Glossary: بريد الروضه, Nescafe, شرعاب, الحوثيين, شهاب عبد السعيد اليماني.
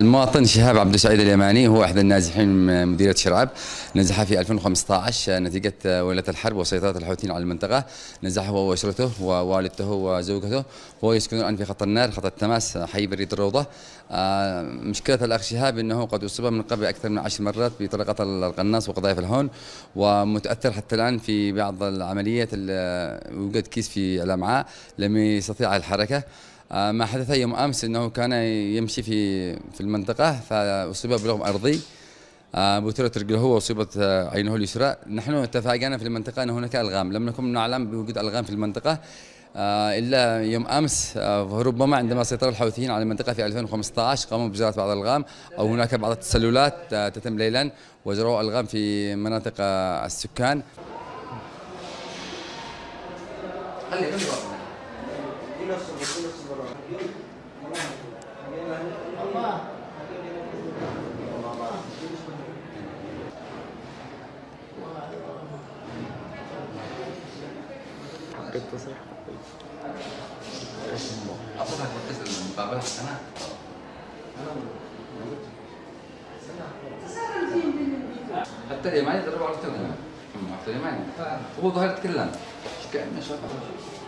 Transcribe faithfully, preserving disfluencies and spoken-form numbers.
المواطن شهاب عبد السعيد اليماني هو أحد النازحين من مديرية شرعاب، نزح في ألفين وخمسة عشر نتيجة ولة الحرب وسيطرة الحوثيين على المنطقة. نزح هو وأسرته ووالدته وزوجته، هو يسكنون الآن في خط النار، خط التماس، حي بريد الروضه. مشكلة الأخ شهاب أنه قد أصيب من قبل أكثر من عشر مرات بطلقة القناص وقذائف الهون، ومتأثر حتى الآن في بعض العمليات، يوجد كيس في الأمعاء، لم يستطيع الحركة. ما حدث يوم أمس أنه كان يمشي في في المنطقة فأصيب بلغم أرضي، بترت رجله وأصيبت عينه اليسرى. نحن تفاجأنا في المنطقة أن هناك ألغام، لم نكن نعلم بوجود ألغام في المنطقة إلا يوم أمس، وربما عندما سيطر الحوثيين على المنطقة في ألفين وخمسة عشر قاموا بزراعة بعض الألغام، أو هناك بعض التسللات تتم ليلا وزرعوا ألغام في مناطق السكان. حتى اليماني ضربوا على التليفون، هو ظهر يتكلم.